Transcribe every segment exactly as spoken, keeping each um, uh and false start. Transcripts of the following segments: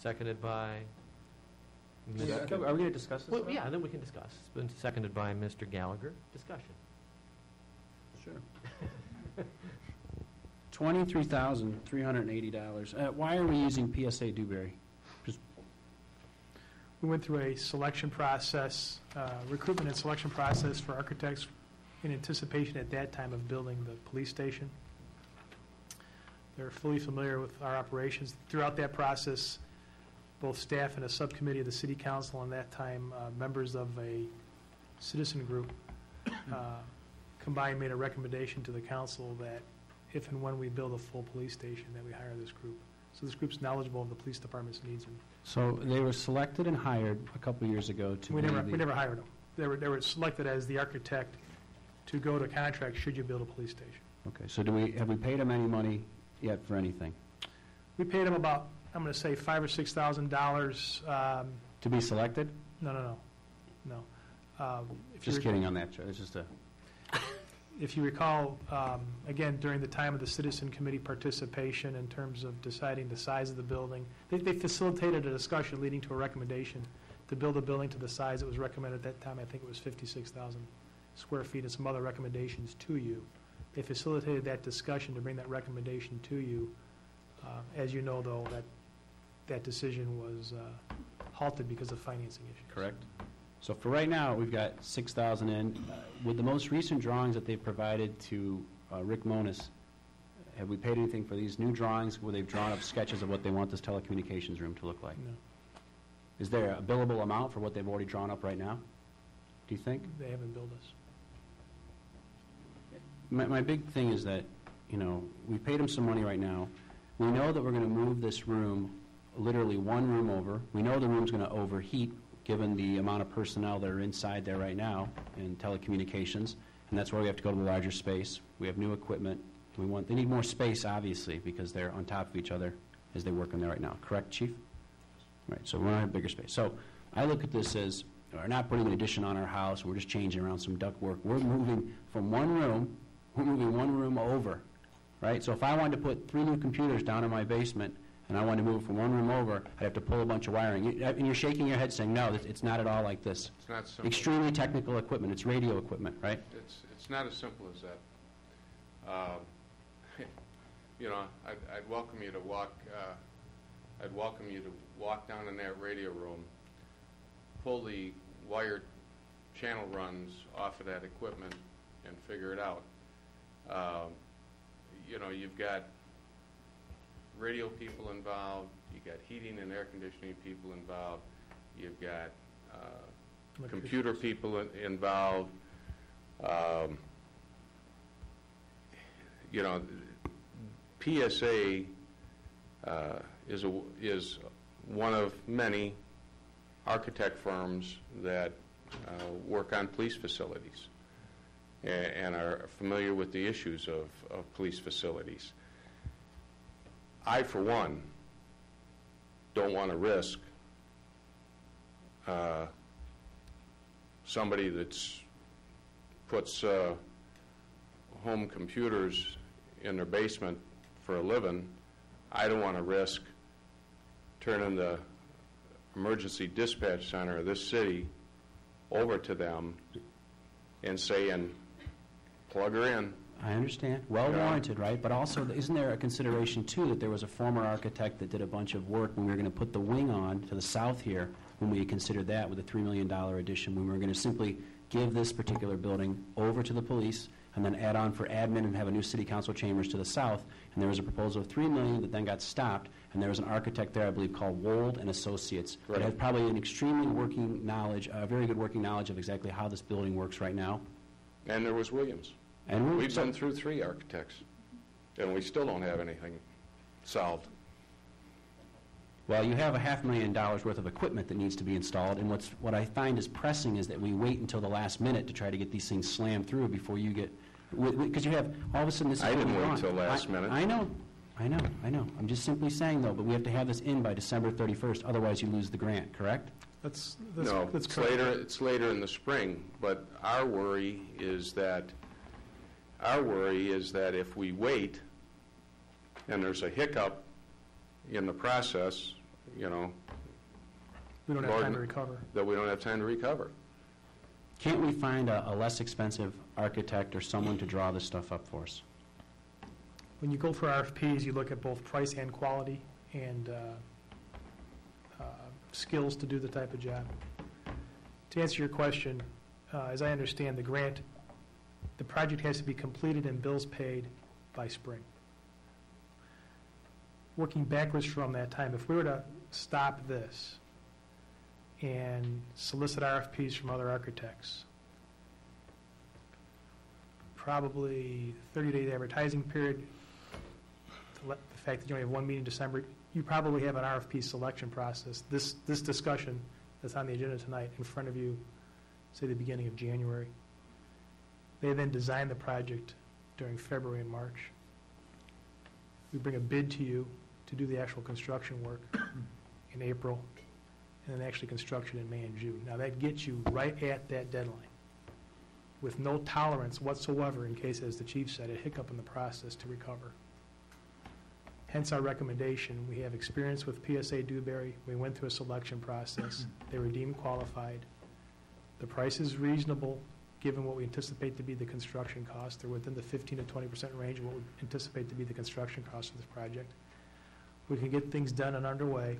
Seconded by... Miz Yeah, are we going to discuss this? Well, yeah, then we can discuss. It's been seconded by Mister Gallagher. Discussion. Sure. twenty-three thousand three hundred eighty dollars. Uh, why are we using P S A Dewberry? Just we went through a selection process, uh, recruitment and selection process for architects in anticipation at that time of building the police station. They're fully familiar with our operations. Throughout that process, both staff and a subcommittee of the City Council, and that time uh, members of a citizen group, uh, combined made a recommendation to the council that if and when we build a full police station, that we hire this group. So this group's knowledgeable of the police department's needs. And so they were selected and hired a couple of years ago to... We never, we never hired them. They were, they were selected as the architect to go to contract should you build a police station. Okay, so do we have we paid them any money yet for anything? We paid them about, I'm going to say, five or six thousand dollars. Um, to be selected? No, no, no, no. Um, if just kidding on that, Joe. It's just a... If you recall, um, again, during the time of the Citizen Committee participation in terms of deciding the size of the building, they, they facilitated a discussion leading to a recommendation to build a building to the size that was recommended at that time. I think it was fifty-six thousand square feet and some other recommendations to you. They facilitated that discussion to bring that recommendation to you. Uh, as you know, though, that that decision was uh, halted because of financing issues. Correct. So for right now, we've got six thousand in. Uh, with the most recent drawings that they've provided to uh, Rick Monis, have we paid anything for these new drawings where they've drawn up sketches of what they want this telecommunications room to look like? No. Is there a billable amount for what they've already drawn up right now, do you think? They haven't billed us. My, my big thing is that, you know, we paid them some money right now. We know that we're going to move this room literally one room over. We know the room's going to overheat, given the amount of personnel that are inside there right now in telecommunications, and that's why we have to go to the larger space. We have new equipment. We want, they need more space, obviously, because they're on top of each other as they work in there right now. Correct, Chief? Right, so we're going to have a bigger space. So I look at this as, we're not putting an addition on our house, we're just changing around some duct work. We're moving from one room, we're moving one room over, right? So if I wanted to put three new computers down in my basement, and I want to move from one room over, I'd have to pull a bunch of wiring. And you're shaking your head saying, no, it's not at all like this. It's not simple. Extremely technical equipment. It's radio equipment, right? It's it's not as simple as that. Um, you know, I'd, I'd welcome you to walk. Uh, I'd welcome you to walk down in that radio room, pull the wired channel runs off of that equipment, and figure it out. Um, you know, you've got radio people involved, you got heating and air conditioning people involved, you've got uh, computer people in, involved. Um, you know, P S A uh, is a, is one of many architect firms that uh, work on police facilities and, and are familiar with the issues of, of police facilities. I, for one, don't want to risk uh, somebody that's puts uh, home computers in their basement for a living. I don't want to risk turning the emergency dispatch center of this city over to them and saying, plug her in. I understand. Well warranted, right? But also, isn't there a consideration, too, that there was a former architect that did a bunch of work when we were going to put the wing on to the south here, when we considered that with a three million dollars addition, when we were going to simply give this particular building over to the police and then add on for admin and have a new city council chambers to the south. And there was a proposal of three million dollars that then got stopped, and there was an architect there, I believe, called Wold and Associates. Right. That had probably an extremely working knowledge, a very good working knowledge of exactly how this building works right now. And there was Williams. And we've been through three architects, and we still don't have anything solved. Well, you have a half million dollars worth of equipment that needs to be installed, and what's, what I find is pressing is that we wait until the last minute to try to get these things slammed through before you get, because you have, all of a sudden this is I didn't wait until last I, minute. I know, I know, I know. I'm just simply saying, though, but we have to have this in by December thirty-first, otherwise you lose the grant, correct? That's, that's, no, that's correct. Later, it's later in the spring, but our worry is that Our worry is that if we wait and there's a hiccup in the process, you know, we don't have time to recover. That we don't have time to recover. Can't we find a, a less expensive architect or someone to draw this stuff up for us? When you go for R F Ps, you look at both price and quality and uh, uh, skills to do the type of job. To answer your question, uh, as I understand the grant, the project has to be completed and bills paid by spring. Working backwards from that time, if we were to stop this and solicit R F Ps from other architects, probably thirty-day advertising period, the fact that you only have one meeting in December, you probably have an R F P selection process. This, this discussion that's on the agenda tonight in front of you, say the beginning of January. They then design the project during February and March. We bring a bid to you to do the actual construction work in April, and then actually construction in May and June. Now that gets you right at that deadline with no tolerance whatsoever in case, as the chief said, a hiccup in the process to recover. Hence our recommendation. We have experience with P S A Dewberry. We went through a selection process. They were deemed qualified. The price is reasonable given what we anticipate to be the construction cost. They're within the fifteen to twenty percent range of what we anticipate to be the construction cost of this project. We can get things done and underway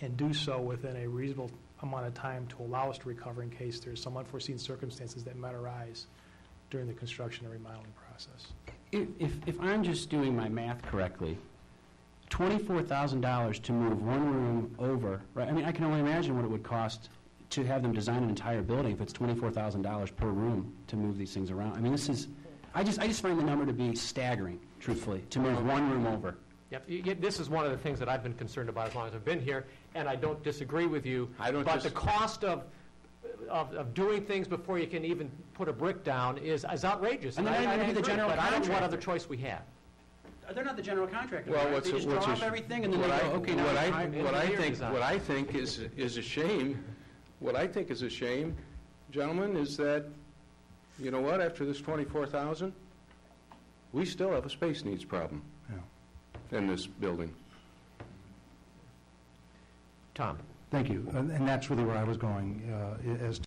and do so within a reasonable amount of time to allow us to recover in case there's some unforeseen circumstances that might arise during the construction and remodeling process. If, if, if I'm just doing my math correctly, twenty-four thousand dollars to move one room over, right? I mean, I can only imagine what it would cost to have them design an entire building if it's twenty-four thousand dollars per room to move these things around. I mean, this is, I just, I just find the number to be staggering, truthfully, to move one room over. Yep. You get, this is one of the things that I've been concerned about as long as I've been here, and I don't disagree with you. I don't but the cost of, of of doing things before you can even put a brick down is, is outrageous. And, and I, I, I, agree, the general but I don't know what other choice we have. They're not the general contractor. Well, right? what's they just what's draw up everything and then they go, okay, now what I, what I think design. What I think is is a shame. What I think is a shame, gentlemen, is that, you know what, after this twenty-four thousand dollars, we still have a space needs problem. Yeah. In this building. Tom. Thank you. And, and that's really where I was going, uh, as